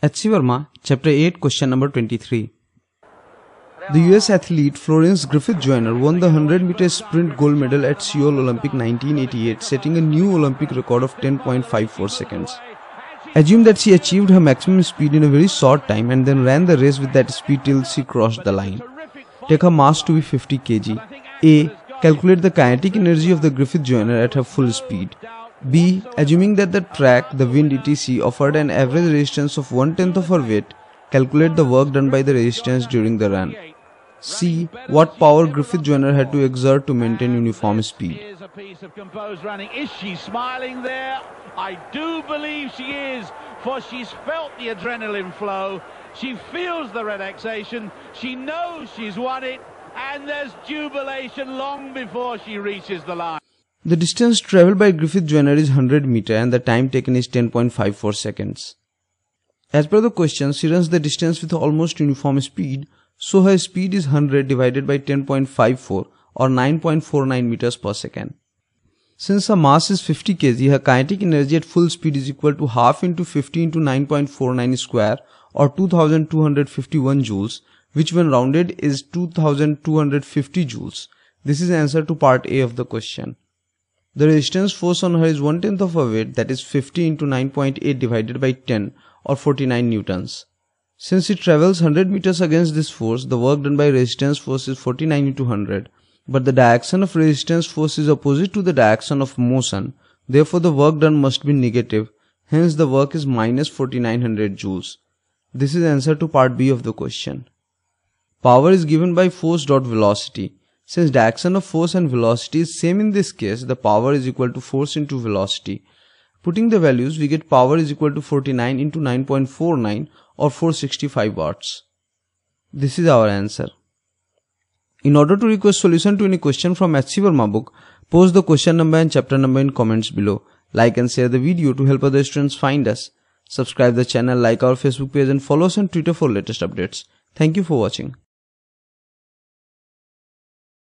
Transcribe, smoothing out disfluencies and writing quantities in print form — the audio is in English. H. C. Verma, Chapter 8, Question Number 23. The US athlete Florence Griffith Joyner won the 100-meter sprint gold medal at Seoul Olympic 1988, setting a new Olympic record of 10.54 seconds. Assume that she achieved her maximum speed in a very short time and then ran the race with that speed till she crossed the line. Take her mass to be 50 kg. A. Calculate the kinetic energy of the Griffith Joyner at her full speed. B. Assuming that the track, the wind etc. offered an average resistance of 1/10 of her weight, calculate the work done by the resistance during the run. C. What power Griffith Joyner had to exert to maintain uniform speed. Here's a piece of composed running. Is she smiling there? I do believe she is, for she's felt the adrenaline flow. She feels the relaxation. She knows she's won it, and there's jubilation long before she reaches the line. The distance travelled by Griffith Joyner is 100 meter and the time taken is 10.54 seconds. As per the question, she runs the distance with almost uniform speed, so her speed is 100 divided by 10.54 or 9.49 meters per second. Since her mass is 50 kg, her kinetic energy at full speed is equal to half into 50 into 9.49 square or 2251 joules, which when rounded is 2250 joules. This is answer to part A of the question. The resistance force on her is 1/10 of her weight, that is 50 into 9.8 divided by 10 or 49 newtons. Since she travels 100 meters against this force, the work done by resistance force is 49 into 100. But the direction of resistance force is opposite to the direction of motion. Therefore, the work done must be negative. Hence, the work is minus 4900 joules. This is answer to part B of the question. Power is given by force dot velocity. Since direction of force and velocity is same in this case, the power is equal to force into velocity. Putting the values, we get power is equal to 49 into 9.49 or 465 watts. This is our answer. In order to request solution to any question from H. C. Verma book, post the question number and chapter number in comments below. Like and share the video to help other students find us. Subscribe the channel, like our Facebook page and follow us on Twitter for latest updates. Thank you for watching.